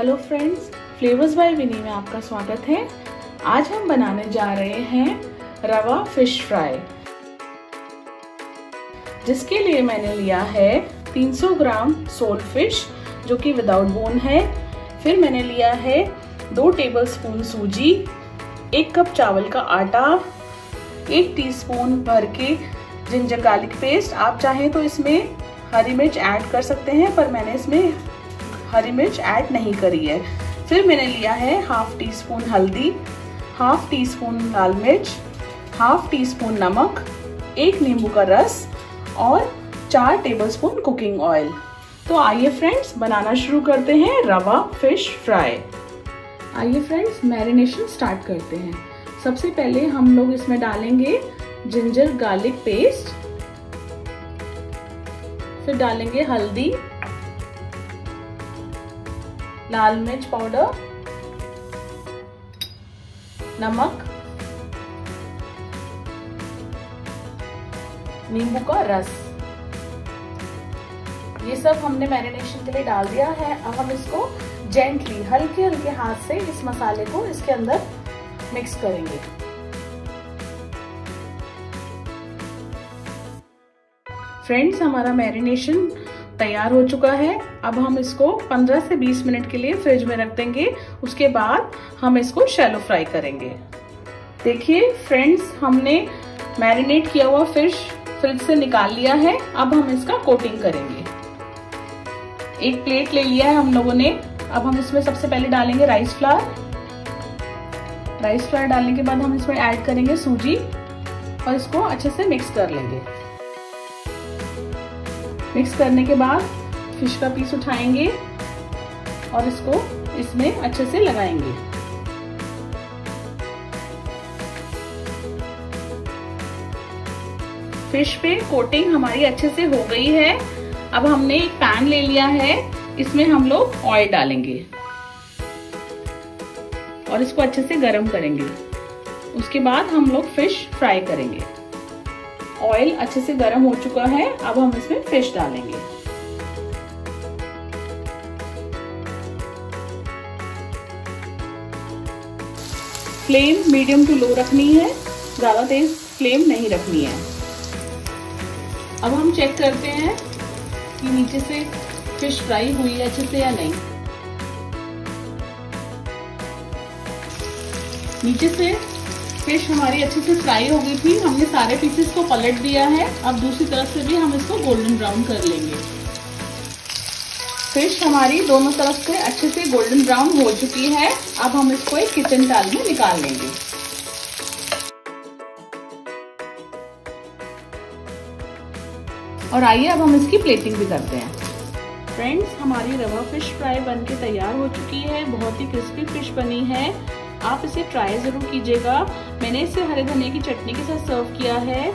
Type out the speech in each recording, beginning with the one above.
Hello friends, flavours by Vini में आपका स्वागत है। आज हम बनाने जा रहे हैं रवा फिश फ्राई, जिसके लिए मैंने लिया है 300 ग्राम सोल फिश जो कि विदाउट बोन है। फिर मैंने लिया है 2 टेबलस्पून सूजी, 1 कप चावल का आटा, 1 टीस्पून भर के जिंजर गार्लिक पेस्ट। आप चाहें तो इसमें हरी मिर्च ऐड कर सकते हैं, पर मैंने इसमें हरी मिर्च ऐड नहीं करी है। फिर मैंने लिया है हाफ टी स्पून हल्दी, हाफ टी स्पून लाल मिर्च, हाफ टी स्पून नमक, 1 नींबू का रस और 4 टेबलस्पून कुकिंग ऑयल। तो आइए फ्रेंड्स, बनाना शुरू करते हैं रवा फिश फ्राई। आइए फ्रेंड्स, मैरिनेशन स्टार्ट करते हैं। सबसे पहले हम लोग इसमें डालेंगे जिंजर गार्लिक पेस्ट, फिर डालेंगे हल्दी, लाल मिर्च पाउडर, नमक, नींबू का रस। ये सब हमने मैरिनेशन के लिए डाल दिया है। अब हम इसको जेंटली हल्के हल्के हाथ से इस मसाले को इसके अंदर मिक्स करेंगे। फ्रेंड्स, हमारा मैरिनेशन तैयार हो चुका है। अब हम इसको 15 से 20 मिनट के लिए फ्रिज में रख देंगे। उसके बाद हम इसको शैलो फ्राई करेंगे। देखिए फ्रेंड्स, हमने मैरिनेट किया हुआ फिश फ्रिज से निकाल लिया है। अब हम इसका कोटिंग करेंगे। एक प्लेट ले लिया है हम लोगों ने। अब हम इसमें सबसे पहले डालेंगे राइस फ्लावर। राइस फ्लावर डालने के बाद हम इसमें ऐड करेंगे सूजी और इसको अच्छे से मिक्स कर लेंगे। मिक्स करने के बाद फिश का पीस उठाएंगे और इसको इसमें अच्छे से लगाएंगे। फिश पे कोटिंग हमारी अच्छे से हो गई है। अब हमने एक पैन ले लिया है, इसमें हम लोग ऑयल डालेंगे और इसको अच्छे से गर्म करेंगे। उसके बाद हम लोग फिश फ्राई करेंगे। ऑयल अच्छे से गर्म हो चुका है। अब हम इसमें फिश डालेंगे। फ्लेम मीडियम टू लो रखनी है, ज्यादा तेज फ्लेम नहीं रखनी है। अब हम चेक करते हैं कि नीचे से फिश फ्राई हुई है अच्छे से या नहीं। नीचे से फिश हमारी अच्छे से फ्राई हो गई थी। हमने सारे पीसेस को पलट दिया है। अब दूसरी तरफ से भी हम इसको गोल्डन ब्राउन कर लेंगे। फिश हमारी दोनों तरफ से अच्छे से गोल्डन ब्राउन हो चुकी है। अब हम इसको एक किचन टॉवल में निकाल लेंगे। और आइए अब हम इसकी प्लेटिंग भी करते हैं। फ्रेंड्स, हमारी रवा फिश फ्राई बनके तैयार हो चुकी है। बहुत ही क्रिस्पी फिश बनी है। आप इसे ट्राई ज़रूर कीजिएगा। मैंने इसे हरे धनिया की चटनी के साथ सर्व किया है।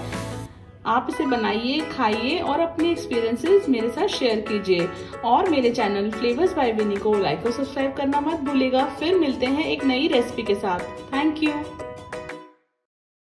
आप इसे बनाइए, खाइए और अपने एक्सपीरियंसेस मेरे साथ शेयर कीजिए। और मेरे चैनल फ्लेवर्स बाय विनी को लाइक और सब्सक्राइब करना मत भूलिएगा। फिर मिलते हैं एक नई रेसिपी के साथ। Thank you.